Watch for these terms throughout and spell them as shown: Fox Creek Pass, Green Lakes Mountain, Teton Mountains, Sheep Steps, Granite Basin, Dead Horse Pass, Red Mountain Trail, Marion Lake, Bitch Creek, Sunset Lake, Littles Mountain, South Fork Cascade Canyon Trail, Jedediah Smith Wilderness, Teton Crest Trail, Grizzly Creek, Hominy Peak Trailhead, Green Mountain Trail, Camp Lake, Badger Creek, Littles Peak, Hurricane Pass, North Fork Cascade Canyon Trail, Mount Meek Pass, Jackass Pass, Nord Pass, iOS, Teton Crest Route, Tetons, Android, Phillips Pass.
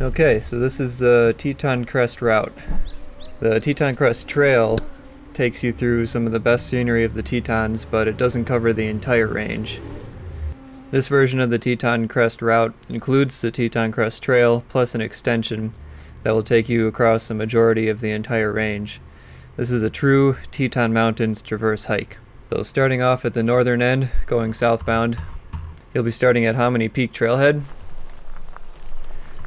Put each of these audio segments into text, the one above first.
Okay, so this is the Teton Crest Route. The Teton Crest Trail takes you through some of the best scenery of the Tetons, but it doesn't cover the entire range. This version of the Teton Crest Route includes the Teton Crest Trail plus an extension that will take you across the majority of the entire range. This is a true Teton Mountains traverse hike. So starting off at the northern end, going southbound, you'll be starting at Hominy Peak Trailhead.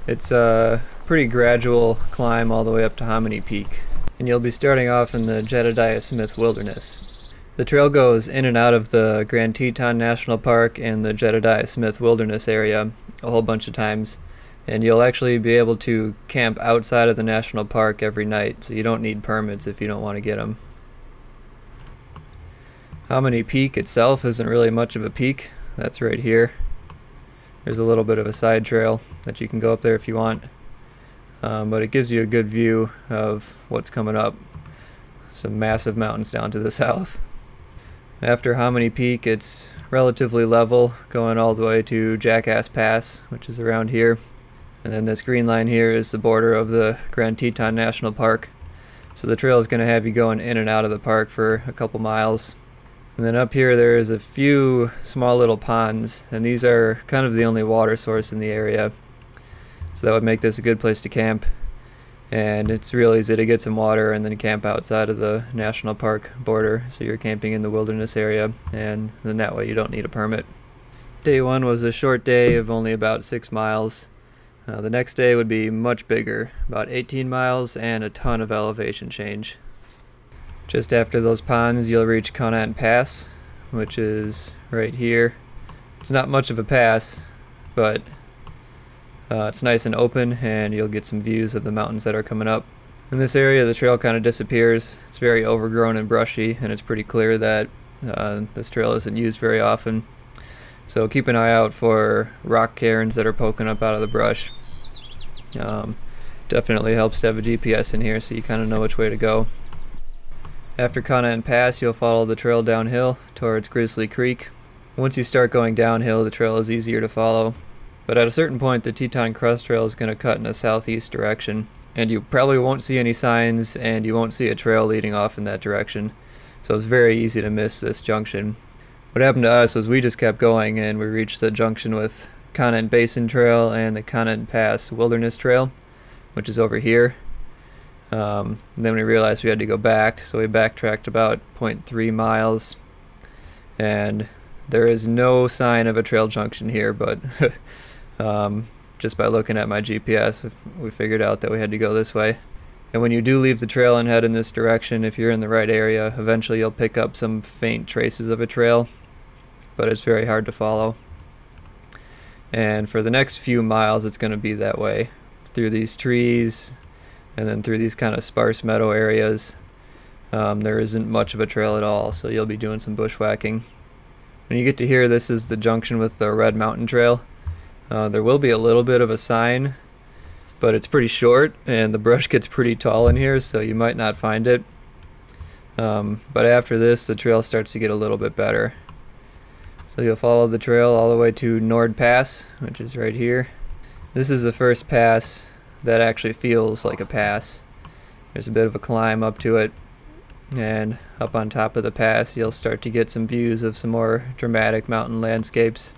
It's a pretty gradual climb all the way up to Hominy Peak, and you'll be starting off in the Jedediah Smith Wilderness. The trail goes in and out of the Grand Teton National Park and the Jedediah Smith Wilderness area a whole bunch of times, and you'll actually be able to camp outside of the national park every night, so you don't need permits if you don't want to get them. Hominy Peak itself isn't really much of a peak. That's right here. There's a little bit of a side trail that you can go up there if you want, but it gives you a good view of what's coming up. Some massive mountains down to the south. After Hominy Peak, it's relatively level, going all the way to Jackass Pass, which is around here. And then this green line here is the border of the Grand Teton National Park. So the trail is going to have you going in and out of the park for a couple miles. And then up here there is a few small little ponds, and these are kind of the only water source in the area, so that would make this a good place to camp. And it's real easy to get some water and then camp outside of the national park border, so you're camping in the wilderness area, and then that way you don't need a permit. Day one was a short day of only about 6 miles. The next day would be much bigger, about 18 miles and a ton of elevation change. Just after those ponds, you'll reach Conant Pass, which is right here. It's not much of a pass, but it's nice and open, and you'll get some views of the mountains that are coming up. In this area, the trail kind of disappears. It's very overgrown and brushy, and it's pretty clear that this trail isn't used very often. So keep an eye out for rock cairns that are poking up out of the brush. Definitely helps to have a GPS in here so you kind of know which way to go. After Conant Pass, you'll follow the trail downhill towards Grizzly Creek. Once you start going downhill, the trail is easier to follow, but at a certain point the Teton Crest Trail is going to cut in a southeast direction, and you probably won't see any signs and you won't see a trail leading off in that direction, so it's very easy to miss this junction. What happened to us was we just kept going, and we reached the junction with Conant Basin Trail and the Conant Pass Wilderness Trail, which is over here. Then we realized we had to go back, so we backtracked about 0.3 miles, and there is no sign of a trail junction here, but just by looking at my GPS we figured out that we had to go this way. And when you do leave the trail and head in this direction, if you're in the right area, eventually you'll pick up some faint traces of a trail, but it's very hard to follow. And for the next few miles it's going to be that way, through these trees and then through these kind of sparse meadow areas. There isn't much of a trail at all, so you'll be doing some bushwhacking. When you get to here, this is the junction with the Red Mountain Trail. There will be a little bit of a sign, but it's pretty short and the brush gets pretty tall in here, so you might not find it. But after this the trail starts to get a little bit better. So you'll follow the trail all the way to Nord Pass, which is right here. This is the first pass that actually feels like a pass. There's a bit of a climb up to it, and up on top of the pass you'll start to get some views of some more dramatic mountain landscapes.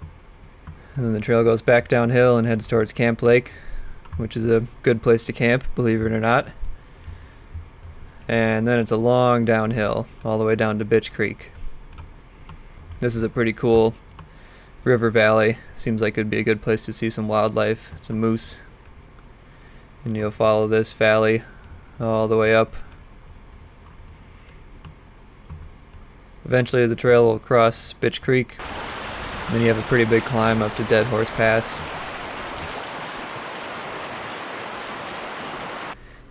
And then the trail goes back downhill and heads towards Camp Lake, which is a good place to camp, believe it or not. And then it's a long downhill all the way down to Bitch Creek. This is a pretty cool river valley. Seems like it would be a good place to see some wildlife, some moose. And you'll follow this valley all the way up. Eventually the trail will cross Bitch Creek, and then you have a pretty big climb up to Dead Horse Pass.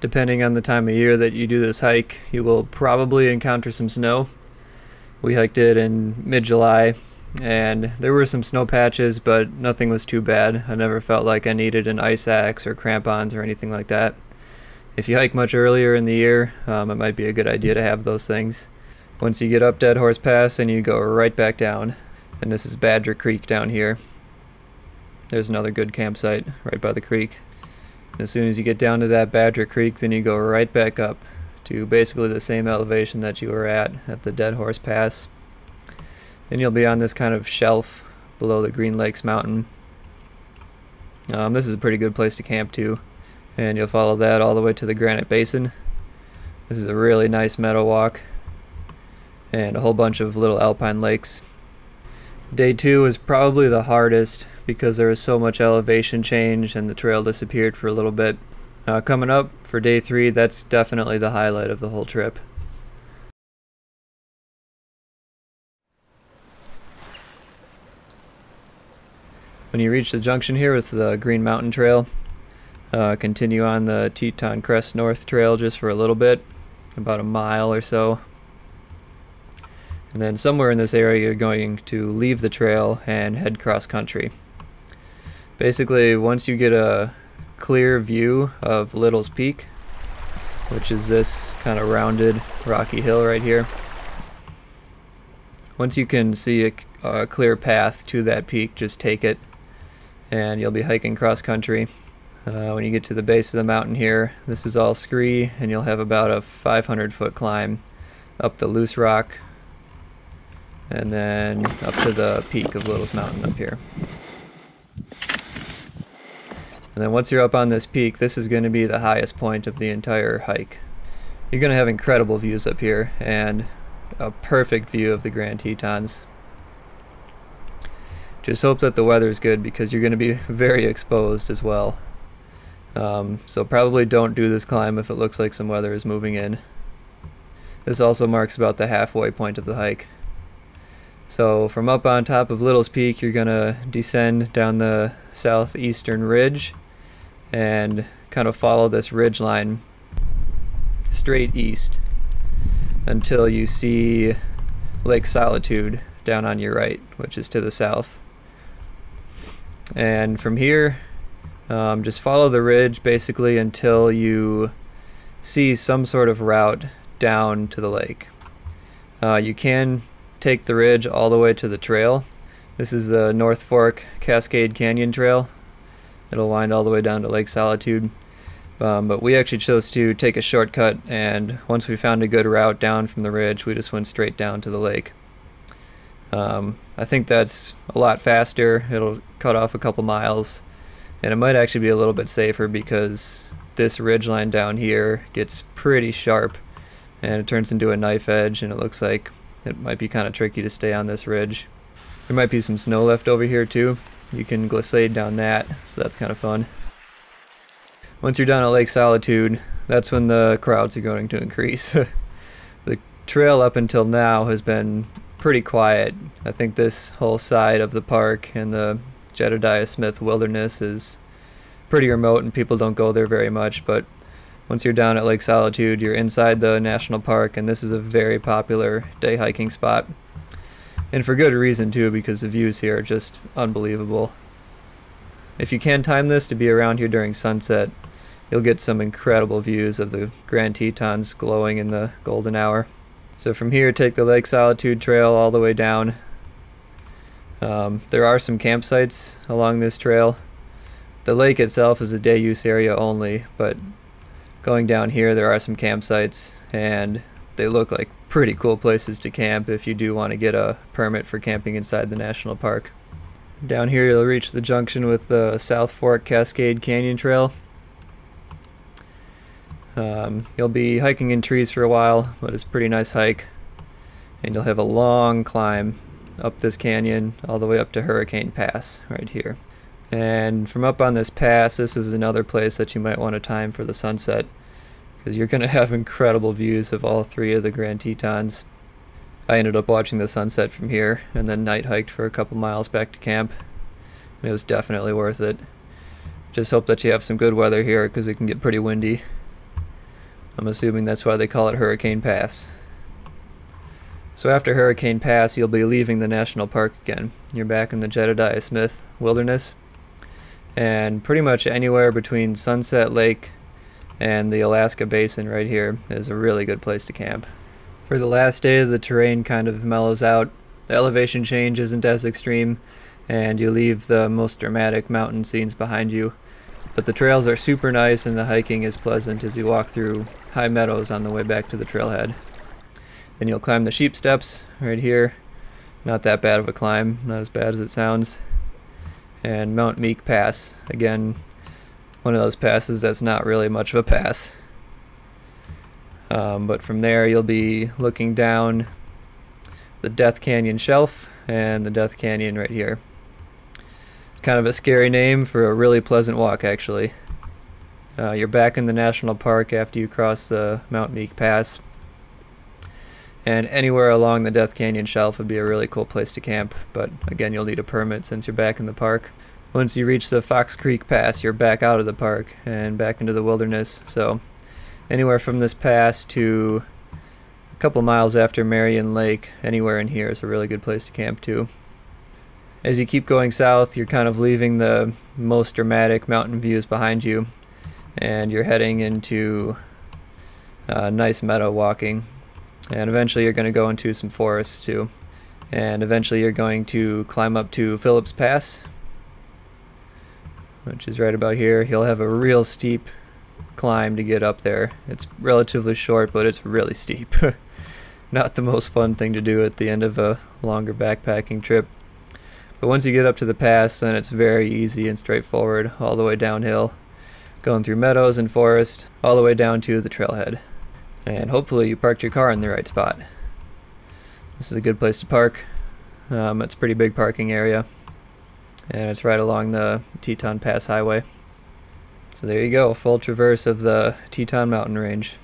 Depending on the time of year that you do this hike, you will probably encounter some snow. We hiked it in mid-July, and there were some snow patches, but nothing was too bad. I never felt like I needed an ice axe or crampons or anything like that. If you hike much earlier in the year, it might be a good idea to have those things. Once you get up Dead Horse Pass, and you go right back down. And this is Badger Creek down here. There's another good campsite right by the creek. As soon as you get down to that Badger Creek, then you go right back up to basically the same elevation that you were at the Dead Horse Pass. Then you'll be on this kind of shelf below the Green Lakes Mountain. This is a pretty good place to camp too, and you'll follow that all the way to the Granite Basin. This is a really nice meadow walk and a whole bunch of little alpine lakes. Day two was probably the hardest because there was so much elevation change and the trail disappeared for a little bit. Coming up for day three, that's definitely the highlight of the whole trip. When you reach the junction here with the Green Mountain Trail, continue on the Teton Crest North Trail just for a little bit, about a mile or so. And then somewhere in this area you're going to leave the trail and head cross country. Basically, once you get a clear view of Littles Peak, which is this kind of rounded rocky hill right here, once you can see a clear path to that peak, just take it and you'll be hiking cross country. When you get to the base of the mountain here, this is all scree and you'll have about a 500-foot climb up the loose rock and then up to the peak of Littles Mountain up here. And then once you're up on this peak, this is going to be the highest point of the entire hike. You're going to have incredible views up here and a perfect view of the Grand Tetons. Just hope that the weather is good because you're going to be very exposed as well. So probably don't do this climb if it looks like some weather is moving in. This also marks about the halfway point of the hike. So from up on top of Littles Peak, you're going to descend down the southeastern ridge and kind of follow this ridge line straight east until you see Lake Solitude down on your right, which is to the south. And from here, just follow the ridge basically until you see some sort of route down to the lake. You can take the ridge all the way to the trail. This is the North Fork Cascade Canyon Trail. It'll wind all the way down to Lake Solitude. But we actually chose to take a shortcut, and once we found a good route down from the ridge, we just went straight down to the lake. I think that's a lot faster. It'll cut off a couple miles, and it might actually be a little bit safer because this ridgeline down here gets pretty sharp and it turns into a knife edge, and it looks like it might be kind of tricky to stay on this ridge. There might be some snow left over here too. You can glissade down that, so that's kind of fun. Once you're down at Lake Solitude, that's when the crowds are going to increase. The trail up until now has been pretty quiet. I think this whole side of the park and the Jedediah Smith Wilderness is pretty remote and people don't go there very much, but once you're down at Lake Solitude, you're inside the national park, and this is a very popular day hiking spot. And for good reason, too, because the views here are just unbelievable. If you can time this to be around here during sunset, you'll get some incredible views of the Grand Tetons glowing in the golden hour. So from here, take the Lake Solitude Trail all the way down. There are some campsites along this trail. The lake itself is a day use area only, but going down here, there are some campsites, and they look like pretty cool places to camp if you do want to get a permit for camping inside the national park. Down here, you'll reach the junction with the South Fork Cascade Canyon Trail. You'll be hiking in trees for a while, but it's a pretty nice hike, and you'll have a long climb up this canyon all the way up to Hurricane Pass right here. And from up on this pass, this is another place that you might want to time for the sunset because you're going to have incredible views of all three of the Grand Tetons. I ended up watching the sunset from here and then night hiked for a couple miles back to camp, and it was definitely worth it. Just hope that you have some good weather here because it can get pretty windy. I'm assuming that's why they call it Hurricane Pass. So after Hurricane Pass, you'll be leaving the national park again. You're back in the Jedediah Smith Wilderness. And pretty much anywhere between Sunset Lake and the Alaska Basin right here is a really good place to camp. For the last day, the terrain kind of mellows out The elevation change isn't as extreme, and you leave the most dramatic mountain scenes behind you. But the trails are super nice and the hiking is pleasant as you walk through high meadows on the way back to the trailhead. Then you'll climb the Sheep Steps right here. Not that bad of a climb, not as bad as it sounds. And Mount Meek Pass, again, one of those passes that's not really much of a pass. But from there you'll be looking down the Death Canyon shelf and the Death Canyon right here. It's kind of a scary name for a really pleasant walk, actually. You're back in the national park after you cross the Mount Meek Pass. And anywhere along the Death Canyon shelf would be a really cool place to camp, but again, you'll need a permit since you're back in the park. Once you reach the Fox Creek Pass, you're back out of the park and back into the wilderness, so anywhere from this pass to a couple miles after Marion Lake, anywhere in here is a really good place to camp too. As you keep going south, you're kind of leaving the most dramatic mountain views behind you, and you're heading into nice meadow walking. And eventually you're going to go into some forests too. And eventually you're going to climb up to Phillips Pass, which is right about here. You'll have a real steep climb to get up there. It's relatively short, but it's really steep. Not the most fun thing to do at the end of a longer backpacking trip. But once you get up to the pass, then it's very easy and straightforward all the way downhill, going through meadows and forest, all the way down to the trailhead. And hopefully you parked your car in the right spot. This is a good place to park. It's a pretty big parking area, and it's right along the Teton Pass Highway. So there you go, full traverse of the Teton mountain range.